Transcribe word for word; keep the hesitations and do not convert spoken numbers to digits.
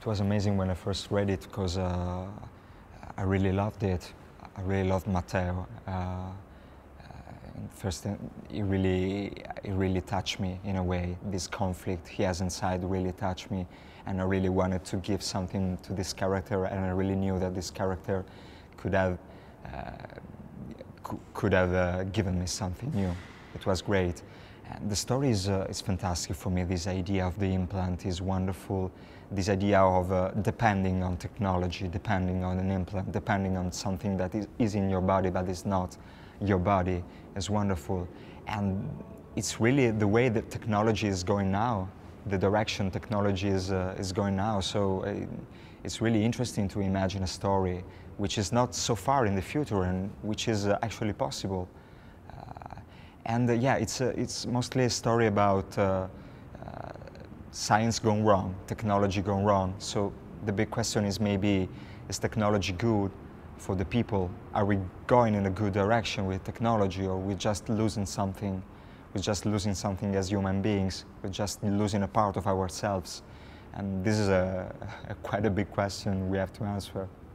It was amazing when I first read it because uh, I really loved it. I really loved Matteo. Uh, First, it really, it really touched me in a way. This conflict he has inside really touched me, and I really wanted to give something to this character. And I really knew that this character could have, uh, could have uh, given me something new. It was great. And the story is, uh, is fantastic for me. This idea of the implant is wonderful. This idea of uh, depending on technology, depending on an implant, depending on something that is, is in your body but is not your body, is wonderful. And it's really the way that technology is going now, the direction technology is, uh, is going now. So uh, it's really interesting to imagine a story which is not so far in the future and which is uh, actually possible. Uh, and uh, yeah, it's, uh, it's mostly a story about uh, uh, science gone wrong, technology gone wrong. So the big question is, maybe, is technology good for the people? Are we going in a good direction with technology, or we're just losing something? We're just losing something as human beings. We're just losing a part of ourselves. And this is a, a quite a big question we have to answer.